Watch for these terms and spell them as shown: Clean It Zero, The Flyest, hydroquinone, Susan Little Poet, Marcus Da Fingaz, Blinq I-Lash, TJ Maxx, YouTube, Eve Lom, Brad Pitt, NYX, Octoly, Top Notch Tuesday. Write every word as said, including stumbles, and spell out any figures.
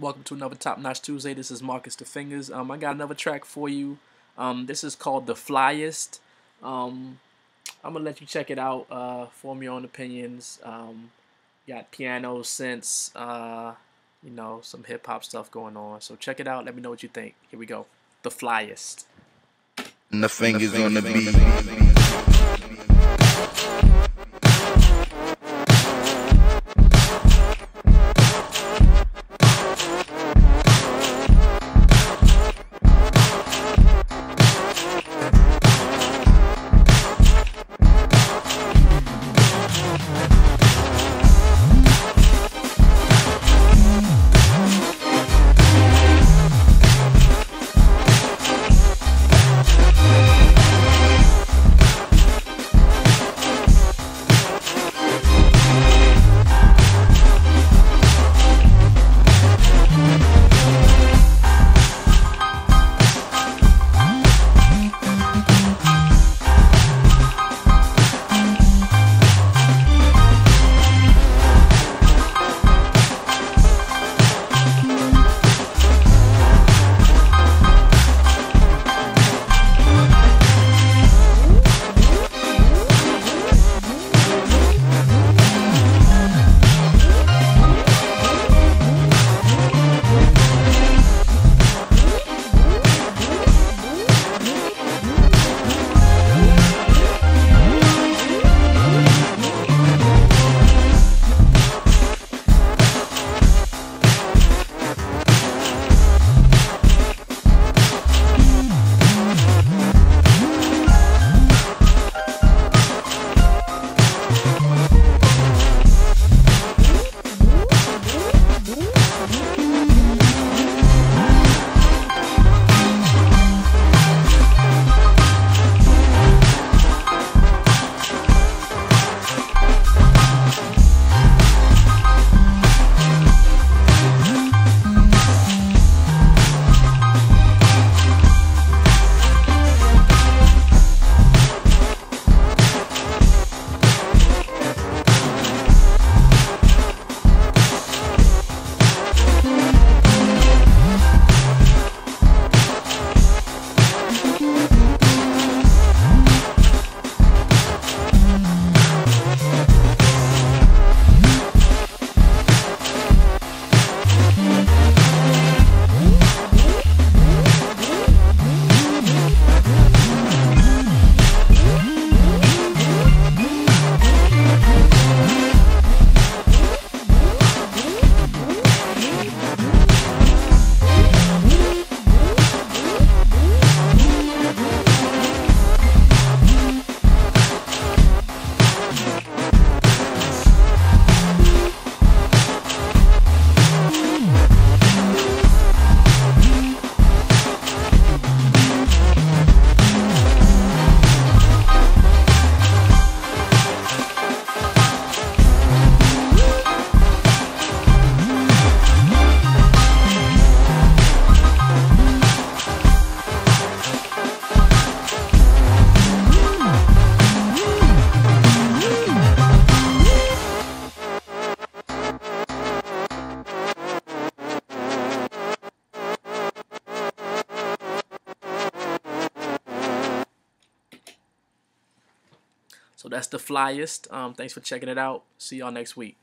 Welcome to another Top Notch Tuesday. This is Marcus Da Fingaz. Um, I got another track for you. Um, this is called The Flyest. Um, I'm going to let you check it out. Uh, form your own opinions. Um, got piano, synths, uh, you know, some hip-hop stuff going on. So check it out. Let me know what you think. Here we go. The Flyest. And the fingers on the beat. So that's The Flyest. Um, thanks for checking it out. See y'all next week.